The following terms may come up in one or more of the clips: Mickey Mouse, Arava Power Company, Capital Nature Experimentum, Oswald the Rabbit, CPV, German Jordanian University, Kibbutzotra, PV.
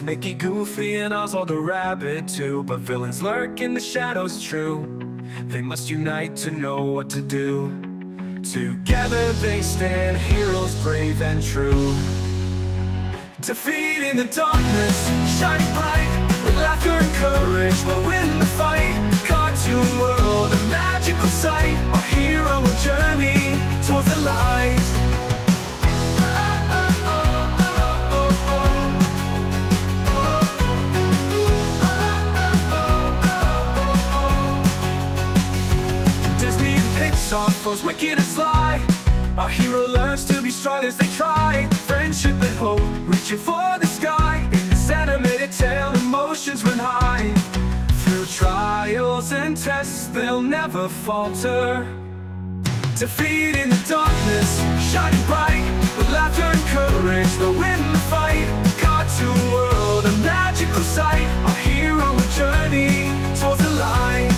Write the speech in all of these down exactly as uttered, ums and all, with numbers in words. It's Mickey, Goofy, and Oswald the Rabbit too. But villains lurk in the shadows, true. They must unite to know what to do. Together they stand, heroes brave and true. Defeat in the darkness, shining bright. With laughter and courage, we'll win the fight. Cartoon world, a magical sight. Our hero will journey towards the light. Those wicked and sly, our hero learns to be strong as they try. Friendship and hope, reaching for the sky. In this animated tale, emotions run high. Through trials and tests, they'll never falter. Defeat in the darkness, shining bright. With laughter and courage, they'll win the fight. Cartoon world, a magical sight. Our hero will journey towards the light.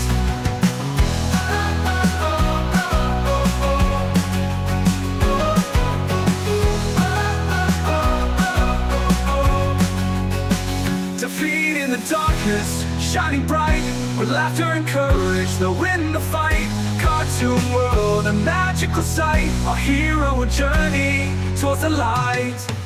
Darkness, shining bright. With laughter and courage, they'll win the fight. Cartoon world, a magical sight. Our hero will journey towards the light.